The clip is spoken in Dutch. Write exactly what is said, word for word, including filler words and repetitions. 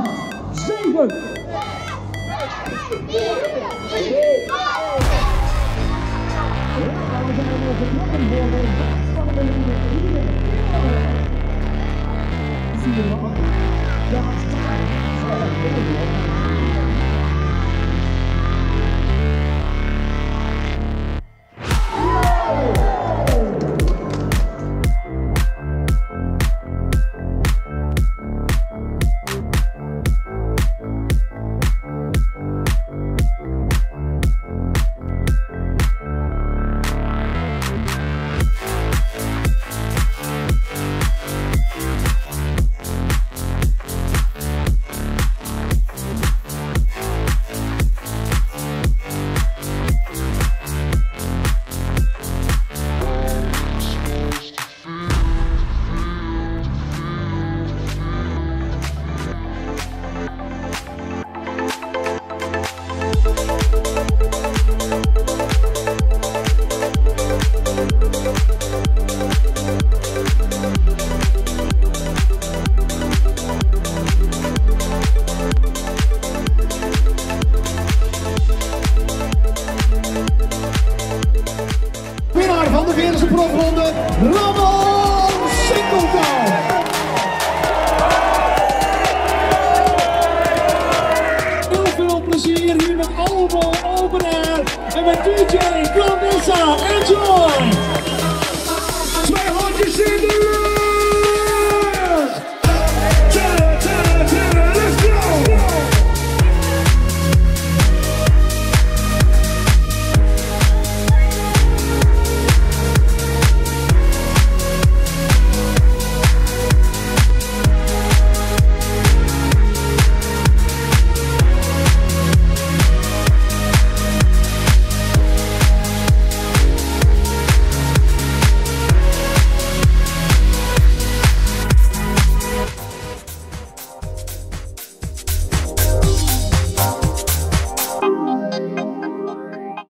acht, zeven. Ronde, Ramon Sinkeldam. Heel veel plezier hier met Oboe Open Air en met D J Klappelsa. Enjoy!